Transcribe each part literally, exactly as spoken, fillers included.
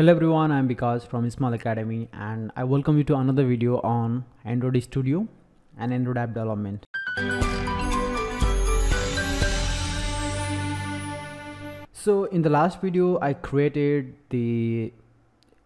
Hello everyone, I'm Vikas from Small Academy and I welcome you to another video on Android Studio and Android app development. So in the last video, I created the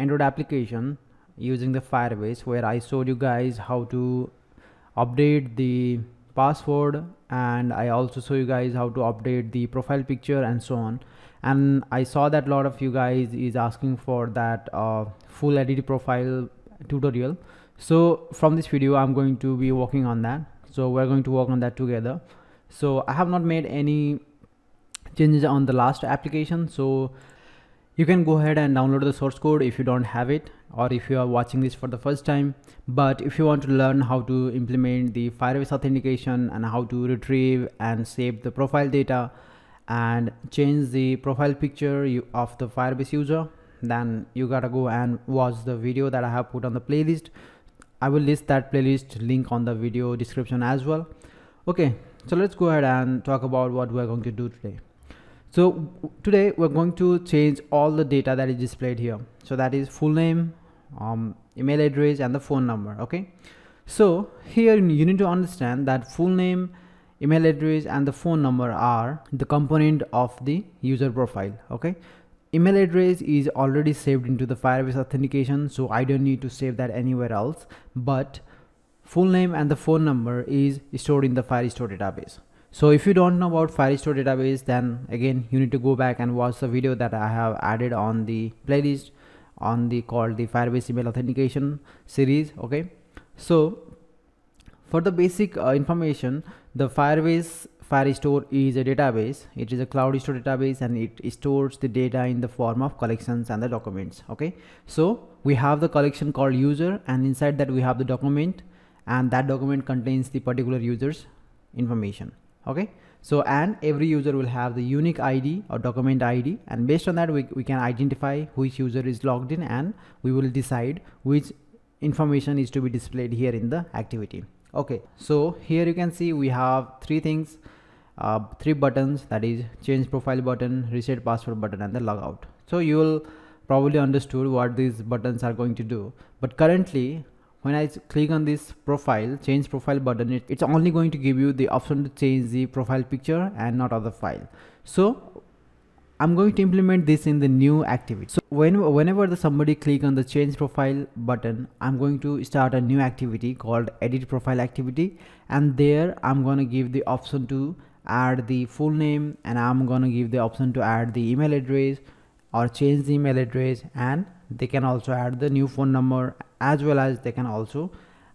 Android application using the Firebase where I showed you guys how to update the password and I also show you guys how to update the profile picture and so on. And I saw that a lot of you guys is asking for that uh, full edit profile tutorial. So from this video, I'm going to be working on that. So we're going to work on that together. So I have not made any changes on the last application. So you can go ahead and download the source code if you don't have it, or if you are watching this for the first time. But if you want to learn how to implement the Firebase authentication and how to retrieve and save the profile data and change the profile picture of the Firebase user, then you gotta go and watch the video that I have put on the playlist. I will list that playlist link on the video description as well. Okay, so let's go ahead and talk about what we're going to do today. So today we're going to change all the data that is displayed here. So that is full name, um, email address and the phone number. Okay, so here you need to understand that full name, email address and the phone number are the component of the user profile. Okay, email address is already saved into the Firebase authentication, so I don't need to save that anywhere else, but full name and the phone number is stored in the Firestore database. So if you don't know about Firestore database, then again you need to go back and watch the video that I have added on the playlist on the called the Firebase email authentication series. Okay, so for the basic uh, information, the Firebase Firestore is a database. It is a cloud store database and it stores the data in the form of collections and the documents. Okay, so we have the collection called user and inside that we have the document, and that document contains the particular user's information. Okay, so and every user will have the unique I D or document I D, and based on that we, we can identify which user is logged in, and we will decide which information is to be displayed here in the activity. Okay, so here you can see we have three things, uh, three buttons, that is change profile button, reset password button and the logout. So you will probably understood what these buttons are going to do, but currently when I click on this profile change profile button, it, it's only going to give you the option to change the profile picture and not other file. So I'm going to implement this in the new activity. So when, whenever the somebody click on the change profile button, I'm going to start a new activity called edit profile activity, and there I'm going to give the option to add the full name, and I'm going to give the option to add the email address or change the email address, and they can also add the new phone number, as well as they can also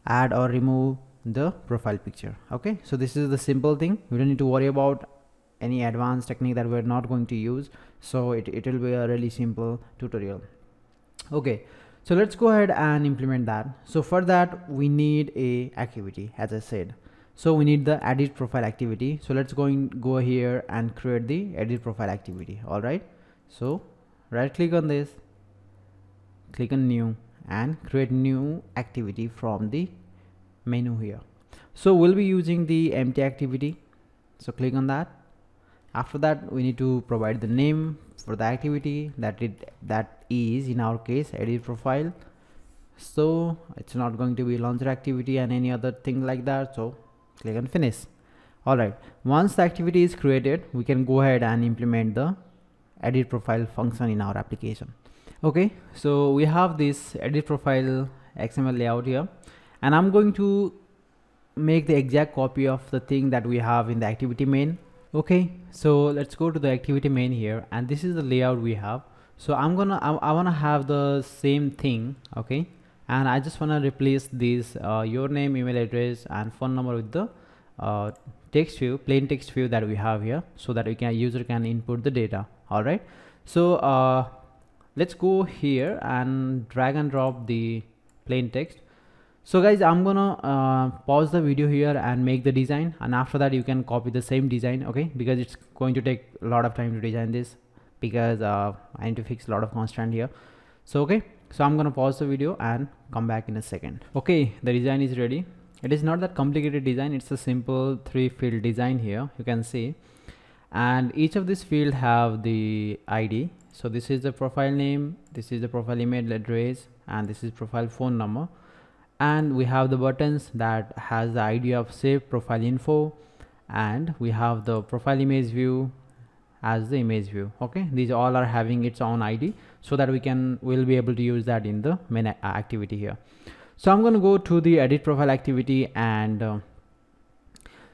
add or remove the profile picture. Okay, so this is the simple thing. You don't need to worry about any advanced technique that we're not going to use, so it, it will be a really simple tutorial. Okay, so let's go ahead and implement that. So for that we need a activity, as I said, so we need the edit profile activity. So let's go in, go here and create the edit profile activity. All right, so right click on this, click on new and create new activity from the menu here. So we'll be using the empty activity, so click on that. After that we need to provide the name for the activity that it that is in our case edit profile, so it's not going to be launcher activity and any other thing like that, so click on finish. All right, once the activity is created we can go ahead and implement the edit profile function in our application. Okay, so we have this edit profile X M L layout here, and I'm going to make the exact copy of the thing that we have in the activity main. Okay, so let's go to the activity main here, and this is the layout we have. So I'm gonna I, I wanna have the same thing. Okay, and I just wanna replace this uh, your name, email address and phone number with the uh, text field, plain text field that we have here, so that we can user can input the data. All right, so uh, let's go here and drag and drop the plain text. So guys, I'm gonna uh, pause the video here and make the design, and after that you can copy the same design. Okay, because it's going to take a lot of time to design this, because uh, I need to fix a lot of constraint here. So okay, so I'm gonna pause the video and come back in a second. Okay, the design is ready. It is not that complicated design, it's a simple three field design here, you can see. and each of these fields have the I D. So this is the profile name, this is the profile email address, and this is profile phone number. And we have the buttons that has the I D of save profile info, and we have the profile image view as the image view. Okay, these all are having its own I D, so that we can will be able to use that in the main activity here. So I'm going to go to the edit profile activity, and uh,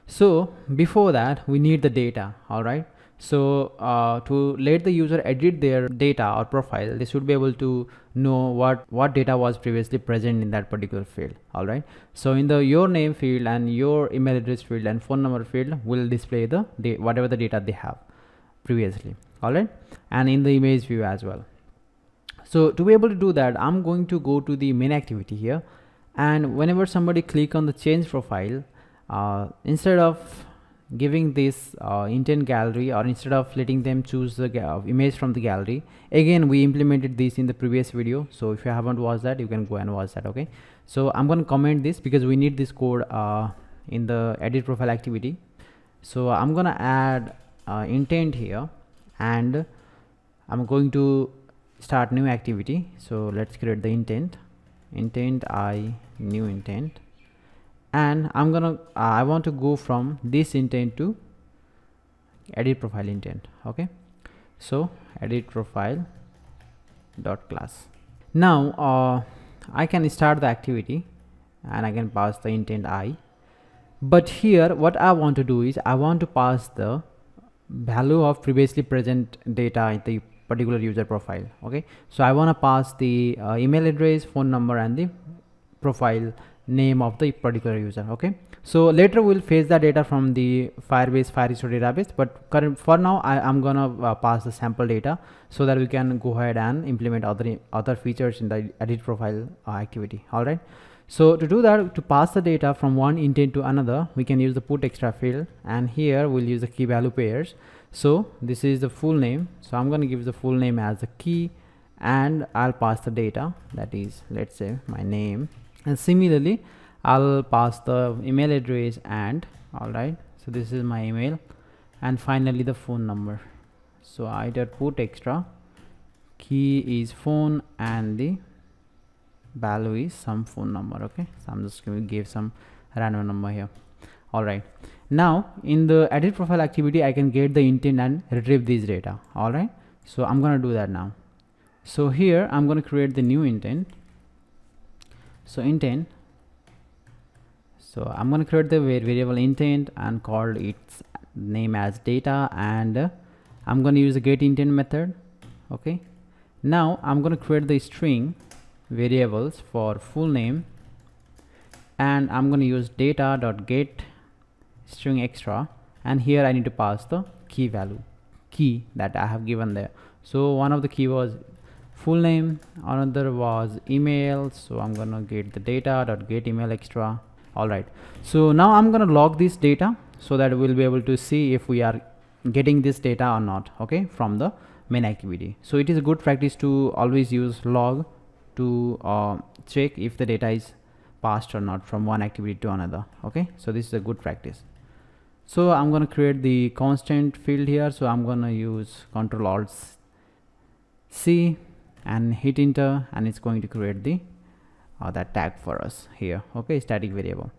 so before that we need the data. All right, so uh, to let the user edit their data or profile, they should be able to know what what data was previously present in that particular field. All right, so in the your name field and your email address field and phone number field will display the whatever the data they have previously. All right, and in the image view as well. So to be able to do that, I'm going to go to the main activity here, and whenever somebody click on the change profile, uh, instead of giving this uh, intent gallery, or instead of letting them choose the image from the gallery, again we implemented this in the previous video, so if you haven't watched that, you can go and watch that. Okay, so I'm going to comment this because we need this code uh, in the edit profile activity. So I'm going to add uh, intent here, and I'm going to start new activity. So let's create the intent intent I new intent, and I'm gonna uh, I want to go from this intent to edit profile intent. Okay, so edit profile dot class. Now uh, I can start the activity and I can pass the intent I, but here what I want to do is I want to pass the value of previously present data in the particular user profile. Okay, so I want to pass the uh, email address, phone number, and the profile name of the particular user. Okay, so later we'll fetch the data from the Firebase Firestore database, but current for now I am gonna uh, pass the sample data so that we can go ahead and implement other other features in the edit profile uh, activity. All right, so to do that, to pass the data from one intent to another, we can use the put extra field, and here we'll use the key value pairs. So this is the full name, so I'm going to give the full name as the key, and I'll pass the data, that is, let's say my name, and similarly I'll pass the email address, and all right, so this is my email, and finally the phone number. So I did put extra, key is phone, and the value is some phone number. Okay, so I'm just going to give some random number here. All right, now in the edit profile activity I can get the intent and retrieve these data. All right, so I'm going to do that now. So here I'm going to create the new intent. So intent, so I'm going to create the variable intent and call its name as data, and I'm going to use the get intent method. Okay, now I'm going to create the string variables for full name, and I'm going to use data dot get string extra, and here I need to pass the key value key that I have given there. So one of the key was full name, another was email, so I'm gonna get the data dot get email extra. All right, so now I'm gonna log this data so that we'll be able to see if we are getting this data or not. Okay, from the main activity. So it is a good practice to always use log to uh, check if the data is passed or not from one activity to another. Okay, so this is a good practice. So I'm going to create the constant field here, so I'm going to use Control Alt C and hit enter, and it's going to create the uh, that tag for us here. Okay, static variable.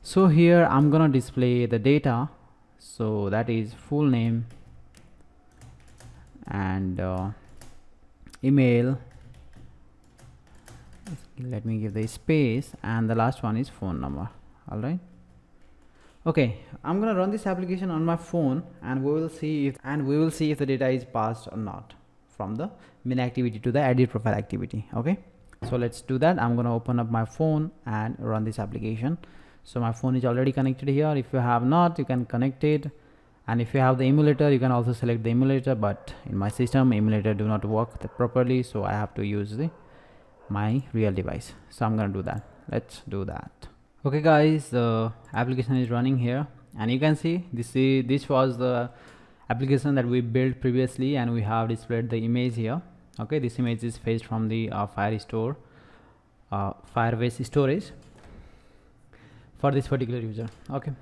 So here I'm going to display the data, so that is full name and uh, email, let me give the space, and the last one is phone number. All right, okay, I'm gonna run this application on my phone, and we will see if and we will see if the data is passed or not from the main activity to the edit profile activity. Okay, so let's do that. I'm gonna open up my phone and run this application. So my phone is already connected here. If you have not, you can connect it, and if you have the emulator, you can also select the emulator, but in my system emulator do not work properly, so I have to use the my real device. So I'm gonna do that. Let's do that. Okay guys, the application is running here, and you can see this is this was the application that we built previously, and we have displayed the image here. Okay, this image is fetched from the uh, Firestore uh, Firebase storage for this particular user. Okay,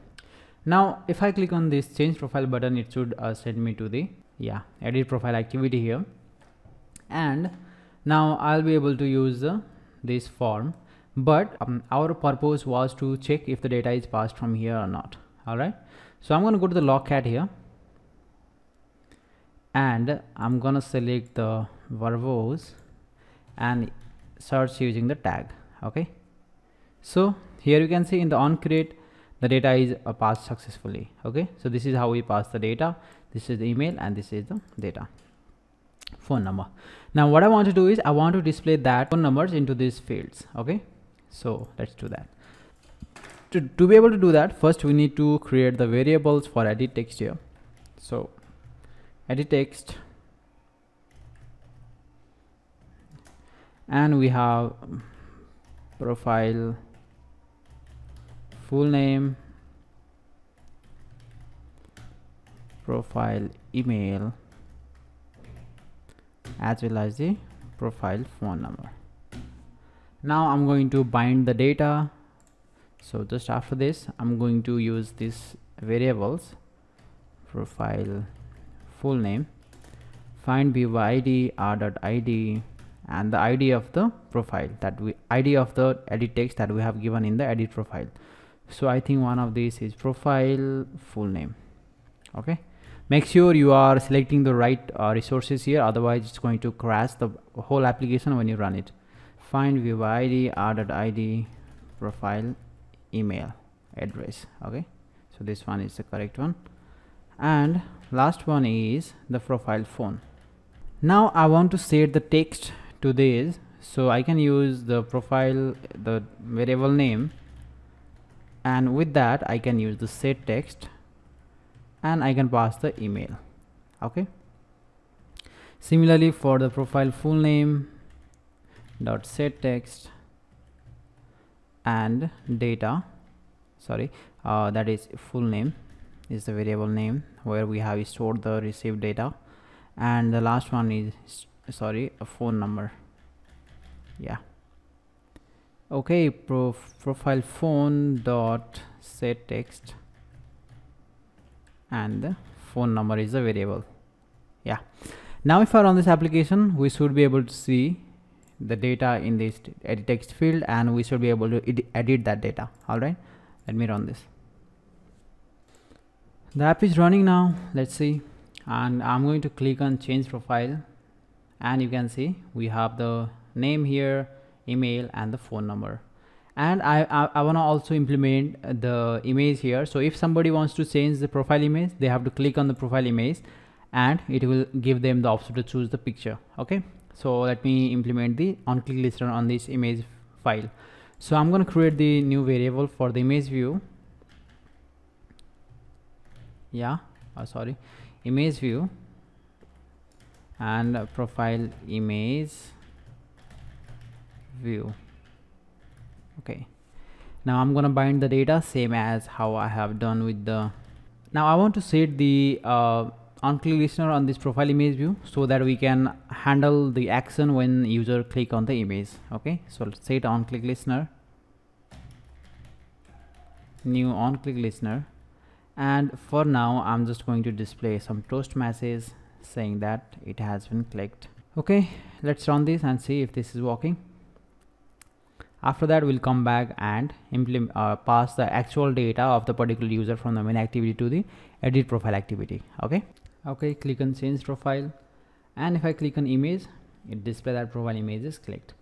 Now if I click on this change profile button, it should uh, send me to the yeah edit profile activity here, and now I'll be able to use uh, this form. But um, our purpose was to check if the data is passed from here or not. Alright, so I'm going to go to the logcat here, and I'm going to select the verbose and search using the tag. Okay, so here you can see in the onCreate the data is uh, passed successfully. Okay, so this is how we pass the data. This is the email and this is the data, phone number. Now what I want to do is I want to display that phone numbers into these fields. Okay, so let's do that. To, to be able to do that, first we need to create the variables for edit text here. So edit text, and we have profile full name, profile email, as well as the profile phone number. Now I'm going to bind the data. So just after this, I'm going to use these variables, profile full name, find viewer id, r.id, and the id of the profile that we id of the edit text that we have given in the edit profile. So I think one of these is profile full name. Okay, make sure you are selecting the right uh, resources here, otherwise it's going to crash the whole application when you run it. Find viewer id, r.id, profile email address. Okay, so this one is the correct one, and last one is the profile phone. Now I want to set the text to this, so I can use the profile the variable name, and with that I can use the set text, and I can pass the email. Okay, similarly for the profile full name dot set text and data, sorry uh, that is full name is the variable name where we have stored the received data, and the last one is sorry a phone number. Yeah, okay, prof profile phone dot set text and the phone number is a variable. Yeah, now if I run this application, we should be able to see the data in this edit text field, and we should be able to ed edit that data. All right, let me run this. The app is running now, let's see, and I'm going to click on change profile, and you can see we have the name here, email, and the phone number. And I, I, I want to also implement the image here. So if somebody wants to change the profile image, they have to click on the profile image and it will give them the option to choose the picture. Okay, so let me implement the onClick listener on this image file. So I'm going to create the new variable for the image view. Yeah, oh, sorry, image view and profile image view. Okay, now I'm gonna bind the data same as how I have done with the. Now I want to set the uh, onClick listener on this profile image view so that we can handle the action when user click on the image. Okay, so let's set onClick listener, new onClick listener, and for now I'm just going to display some toast message saying that it has been clicked. Okay, let's run this and see if this is working. After that, we'll come back and implement, uh, pass the actual data of the particular user from the main activity to the edit profile activity. Okay. Okay. Click on change profile, and if I click on image, it displays that profile image is clicked.